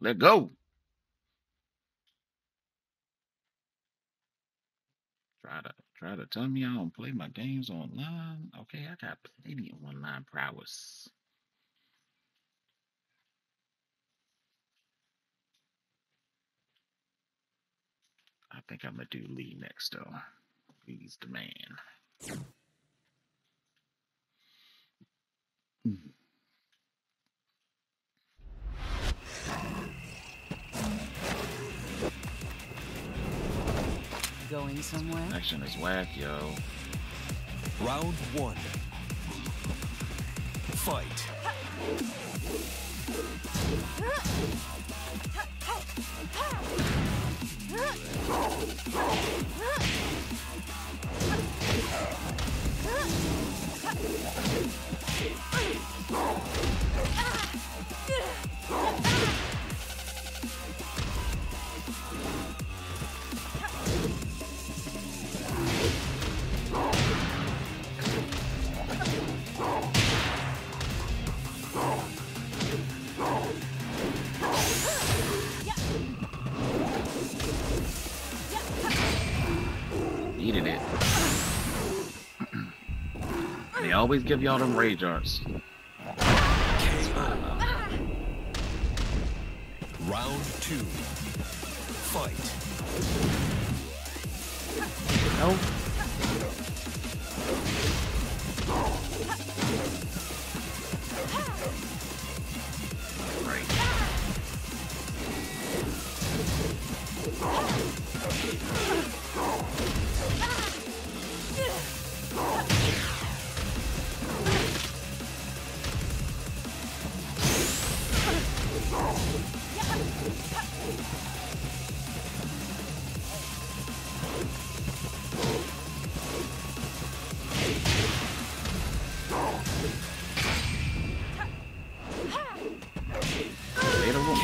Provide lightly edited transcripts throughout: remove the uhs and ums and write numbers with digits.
Let go. Try to tell me I don't play my games online. Okay, I got plenty of online prowess. I think I'm gonna do Lee next though. He's the man. Going somewhere? Action is whack, yo. Round one. Fight. Needed it. They always give y'all them rage arts. Round two. Fight. Nope.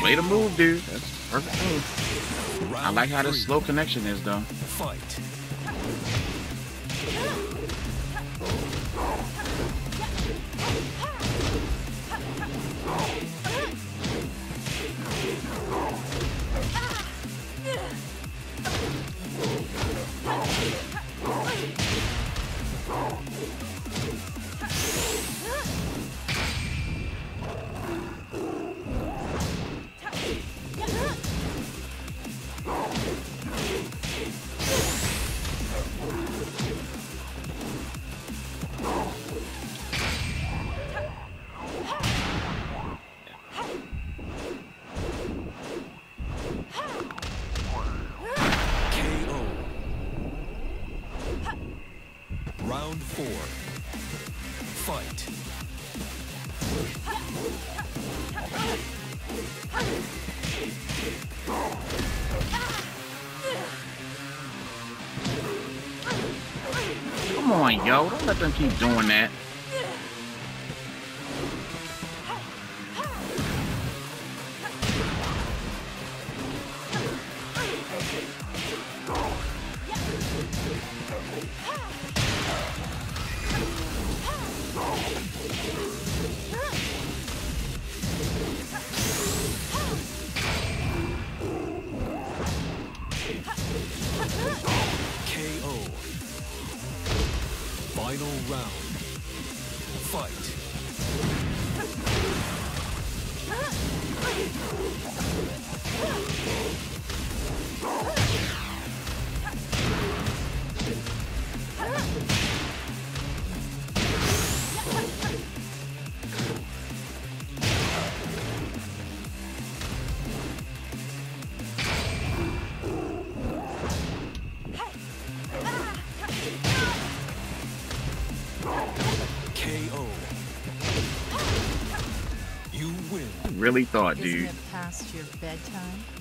Way to move, dude. That's the perfect move. I like how this slow connection is, though. Fight. Round four. Fight. Come on, yo. Don't let them keep doing that. Final round. Really thought, dude. Isn't it past your bedtime?